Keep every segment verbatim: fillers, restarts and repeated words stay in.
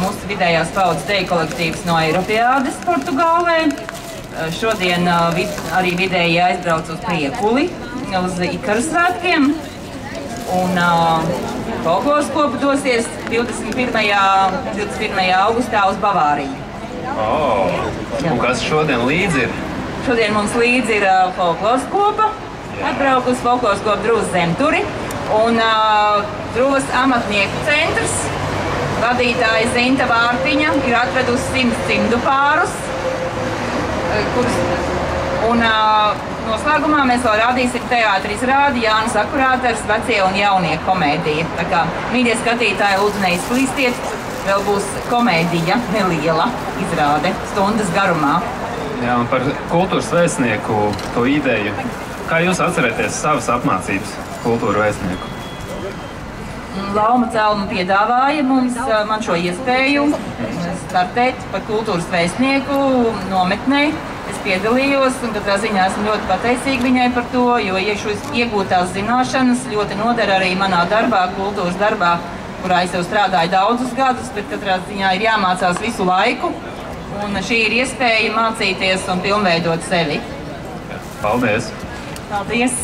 mūsu vidējās paudzes deju kolektīvs no Eiropiādes Portugālē. Šodien arī vidēji aizbrauc uz Priekuli, uz Ikaru svētkiem. Un Kolkos kopu dosies divdesmit pirmajā augustā uz Bavāriju. Oh, un kas šodien līdzi ir? Šodien mums līdzi ir folkloras kopa, atbraukus folkloras kopa Druvas Zemturi un Druvas amatnieku centrs. Vadītāja Zinta Vārpiņa ir atvedusi simts cimdu pārus. Un noslēgumā mēs vēl rādīsim teātris rādi Jānis Akurātars, vecie un jaunie komēdija. Tā kā, mīļie skatītāji, lūdzu neizklīstiet, vēl būs komēdija neliela izrāde stundas garumā. Jā, un par kultūras vēstnieku to ideju. Kā jūs atcerēties savas apmācības kultūru vēstnieku? Lauma Celma piedāvāja mums, man šo iespēju startēt par kultūras vēstnieku nometnē. Es piedalījos un katrā ziņā esmu ļoti pateicīga viņai par to, jo iegūtās zināšanas ļoti noder arī manā darbā, kultūras darbā, kurā es jau strādāju daudzus gadus, bet katrā ziņā ir jāmācās visu laiku. Un šī ir iespēja mācīties un pilnveidot sevi. Paldies! Paldies!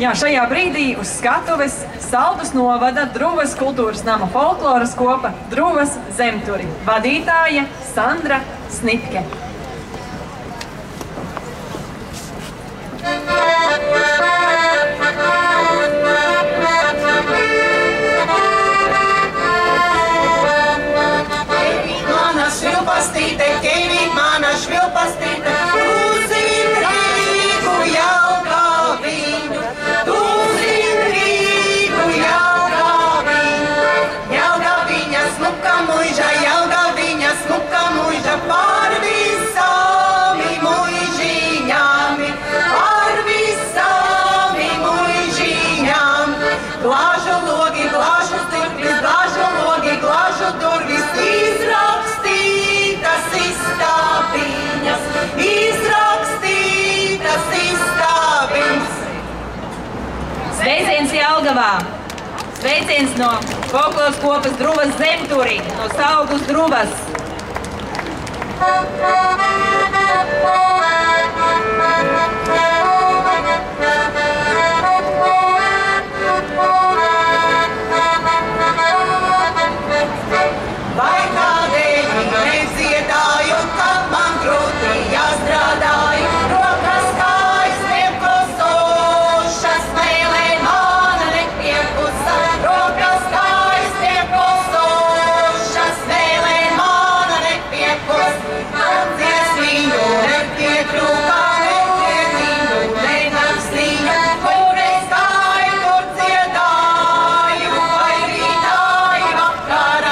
Jā, šajā brīdī uz skatuves Saldus novada Druvas kultūras nama folkloras kopa Druvas Zemturi. Vadītāja Sandra Snipke. Švilpastīte, ķēvīt mana švilpastīte, tūsim Rīgu jau kā viņu, tūsim Rīgu jau kā viņu. Jau kā viņa smuka muiža, jau kā viņa smuka muiža, par visāmi muižiņami, par visāmi muižiņam. Glāžu logi, glāžu stiklis, glāžu logi, glāžu durvis, izrakst. Izrakstītas izstāviņas. Sveiciens Jelgavā! Sveiciens no folkloras kopas Druvas Zemturi, no Saldus Druvas. Vai kādēļ nedziedāju, kad man grūti jāstrādāju, rokas kājas nekosošas, mēlē mana nepiekusa. Rokas kājas nekosošas, mēlē mana nepiekusa. Kāpēc viņu nepietrūkā, kāpēc viņu nenapstīju, kur es kāju, kur dziedāju, vai rītāju vakarāju.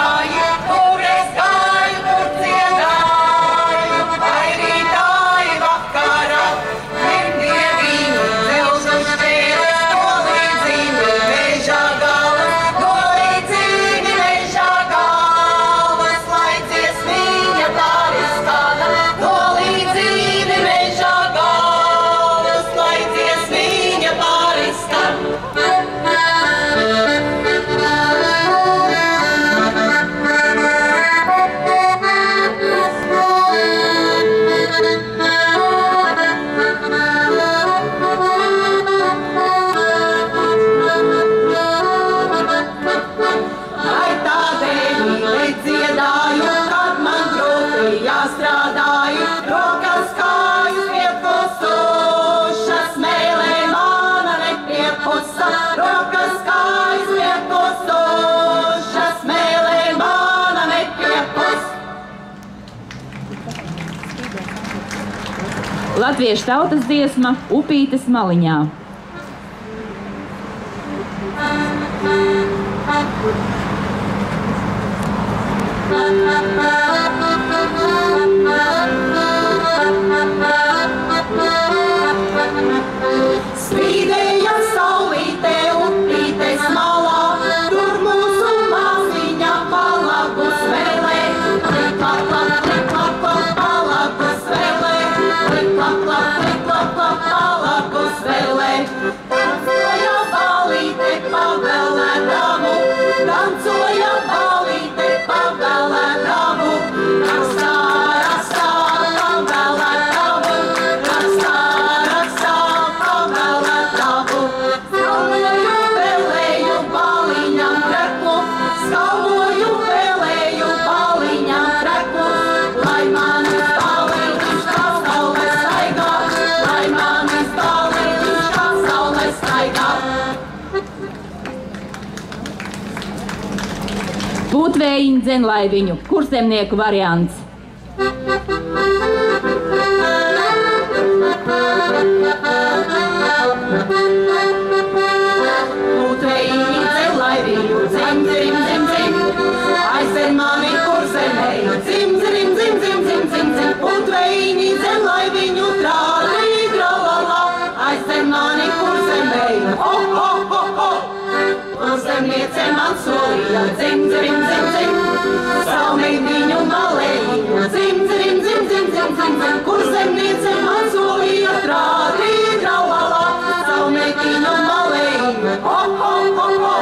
Latviešu tautas dziesma Upītes maliņā. Spīdēja saulītē upītes malā, tur mūsu maziņa palagus vēlē. Klap, klap, klap, klap, klap, palagus vēlē. Klap, klap, klap, klap, palagus vēlē. Tancoja balīte pavēlētāmu, tancoja balīte pavēlētāmu. Pējiņu dzenlaiviņu, kurzemnieku variants. Pējiņu dzenlaiviņu, dzem, dzem, dzem, dzem, aizzen mani kurzemnieku, dzim, dzim, dzim, dzim, dzim, dzim, dzim, un pējiņu dzenlaiviņu, trā, lī, trā, lā, lā, aizzen mani kurzemnieku, ho, ho, ho, ho. Kurzemniece man solīja, dzim, dzim, dzim, dzim, salmīdiņu malējiņu, dzim, dzim, dzim, dzim, dzim, dzim, kurzemniece man solīja, trā, trī, trā, lā, lā, salmīdiņu malējiņu, ho, ho, ho, ho,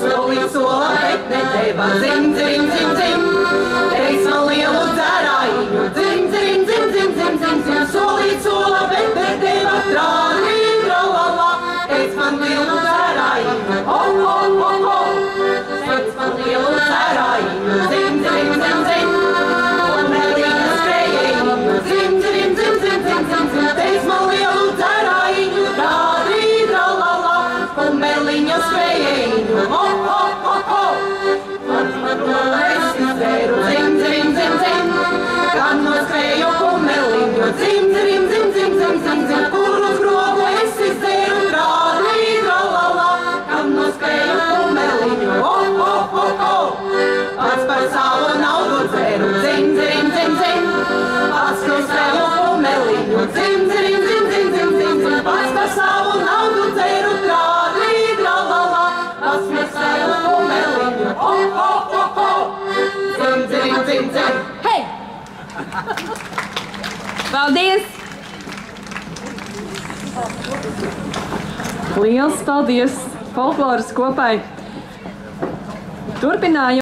solīja sola, bet ne teva, dzim, dzim, dzim, dzim, reiz man lielu dzērājiņu, dzim, dzim, dzim, dzim, dzim, dzim, dzim, solīja sola, bet ne teva, trā, trī, trā, lā, lā, reiz man lielu dzērājiņu. Ho, ho, ho, ho, sveic man lielu dzērājiņu, dzim, dzim, dzim, dzim, un melīnas krējējiņu, dzim, dzim, dzim, dzim, dzim, dzim, dzim, teic man lielu dzērājiņu, tā, drī, drā, lā, lā, un melīnas krējējiņu, ho, ho, ho, ho, pats man to esi dzēru, dzim, dzim, dzim, dzim, gan no skrēju kumeliņu, dzim, dzim, dzim, dzim, dzim, dzim, dzim, kuru krogu esi dzēru, drā, drī, drā, lā, lā, spēju kumeliņu, ho, ho, ho, ho, pats par savu naudu dzeru, dzim, dzim, dzim, dzim, pats par savu kumeliņu, dzim, dzim, dzim, dzim, dzim, dzim, dzim, pats par savu naudu dzeru, trā, drī, drā, lā, lā, pats par savu kumeliņu, ho, ho, ho, ho, dzim, dzim, dzim, dzim, hei! Paldies! Liels paldies! Folkloras kopai turpinājumu.